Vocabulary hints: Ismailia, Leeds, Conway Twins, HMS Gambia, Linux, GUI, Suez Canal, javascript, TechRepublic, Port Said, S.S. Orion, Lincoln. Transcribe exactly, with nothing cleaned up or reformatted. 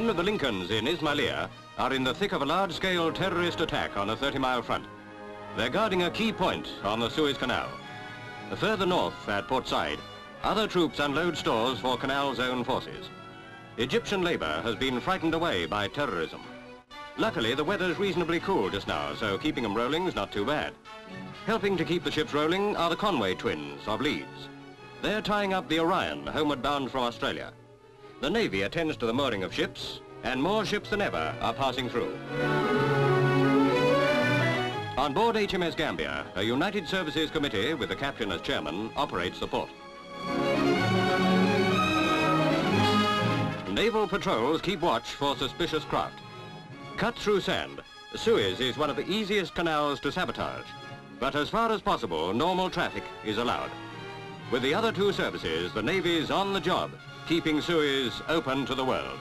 men of the Lincolns in Ismailia are in the thick of a large-scale terrorist attack on a thirty-mile front. They're guarding a key point on the Suez Canal. Further north, at Port Said, other troops unload stores for Canal Zone forces. Egyptian labour has been frightened away by terrorism. Luckily, the weather's reasonably cool just now, so keeping them rolling's not too bad. Helping to keep the ships rolling are the Conway Twins of Leeds. They're tying up the Orion, homeward bound from Australia. The Navy attends to the mooring of ships, and more ships than ever are passing through. On board H M S Gambia, a United Services Committee, with the captain as chairman, operates the port. Naval patrols keep watch for suspicious craft. Cut through sand, Suez is one of the easiest canals to sabotage, but as far as possible, normal traffic is allowed. With the other two services, the Navy's on the job, keeping Suez open to the world.